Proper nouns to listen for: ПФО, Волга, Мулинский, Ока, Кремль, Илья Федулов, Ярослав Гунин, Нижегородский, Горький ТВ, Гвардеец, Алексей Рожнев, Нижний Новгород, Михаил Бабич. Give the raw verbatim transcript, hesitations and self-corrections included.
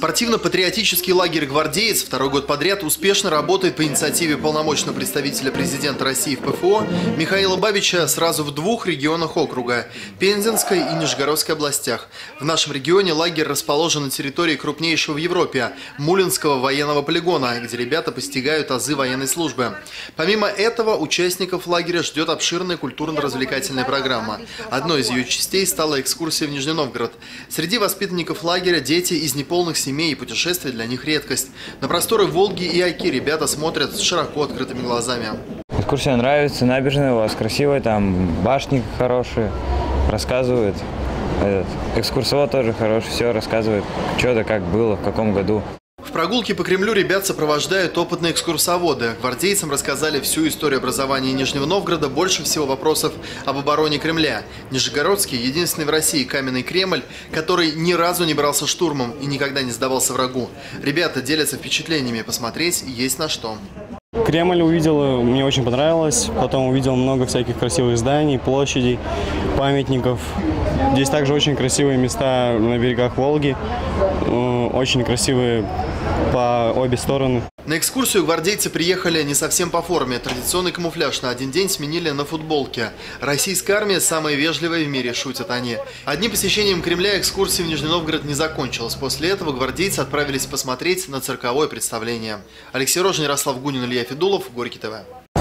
Спортивно-патриотический лагерь «Гвардеец» второй год подряд успешно работает по инициативе полномочного представителя президента России в ПФО Михаила Бабича сразу в двух регионах округа – Пензенской и Нижегородской областях. В нашем регионе лагерь расположен на территории крупнейшего в Европе – Мулинского военного полигона, где ребята постигают азы военной службы. Помимо этого, участников лагеря ждет обширная культурно-развлекательная программа. Одной из ее частей стала экскурсия в Нижний Новгород. Среди воспитанников лагеря дети из неполных семей, и путешествия для них редкость. На просторы Волги и Оки ребята смотрят с широко открытыми глазами. Экскурсия нравится, набережная у вас красивая, там башни хорошие, рассказывают. Этот, экскурсовод тоже хороший, все рассказывает, что-то как было, в каком году. В прогулке по Кремлю ребят сопровождают опытные экскурсоводы. Гвардейцам рассказали всю историю образования Нижнего Новгорода, больше всего вопросов об обороне Кремля. Нижегородский – единственный в России каменный Кремль, который ни разу не брался штурмом и никогда не сдавался врагу. Ребята делятся впечатлениями, посмотреть есть на что. Кремль увидел, мне очень понравилось. Потом увидел много всяких красивых зданий, площадей, памятников. Здесь также очень красивые места на берегах Волги, очень красивые по обе стороны. На экскурсию гвардейцы приехали не совсем по форме. Традиционный камуфляж на один день сменили на футболке. Российская армия самая вежливая в мире, шутят они. Одним посещением Кремля экскурсия в Нижний Новгород не закончилась. После этого гвардейцы отправились посмотреть на цирковое представление. Алексей Рожнев, Ярослав Гунин, Илья Федулов, Горький ТВ.